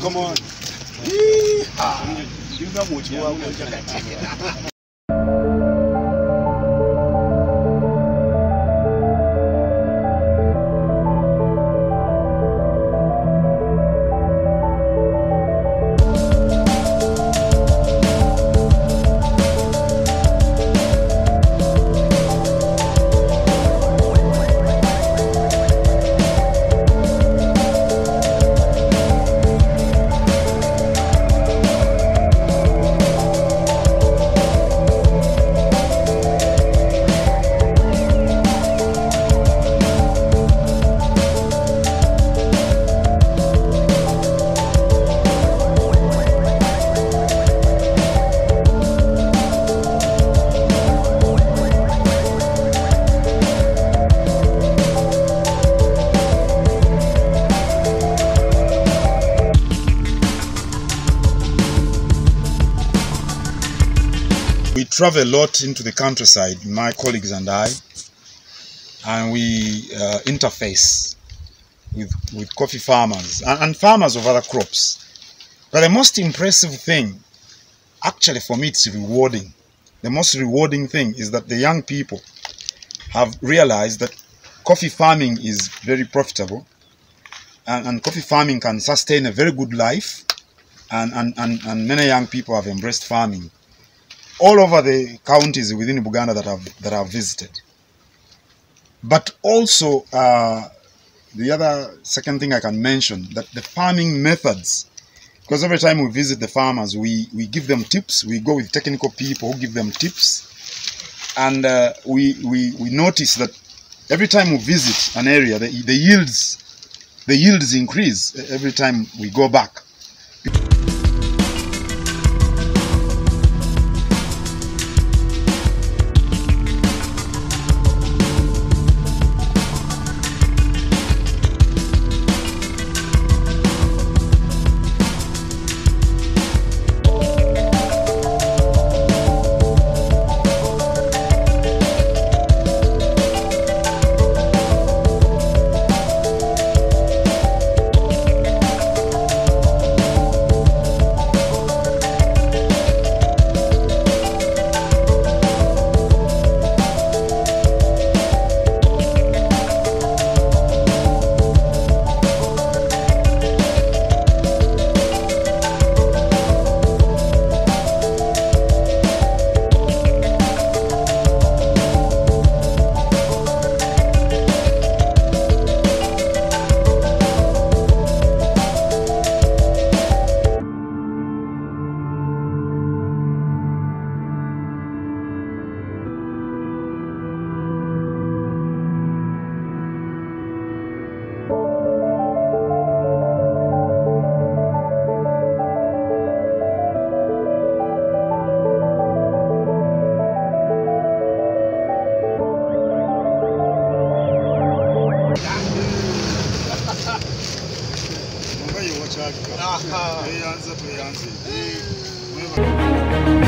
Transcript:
Come on. You know what you want. We travel a lot into the countryside, my colleagues and I, and we interface with coffee farmers and farmers of other crops. But the most impressive thing, actually for me it's rewarding. The most rewarding thing is that the young people have realized that coffee farming is very profitable and coffee farming can sustain a very good life and many young people have embraced farming. All over the counties within Buganda that I've visited. But also, second thing I can mention, that the farming methods, because every time we visit the farmers, we give them tips, we go with technical people who give them tips, and we notice that every time we visit an area, the yields increase every time we go back. Aha.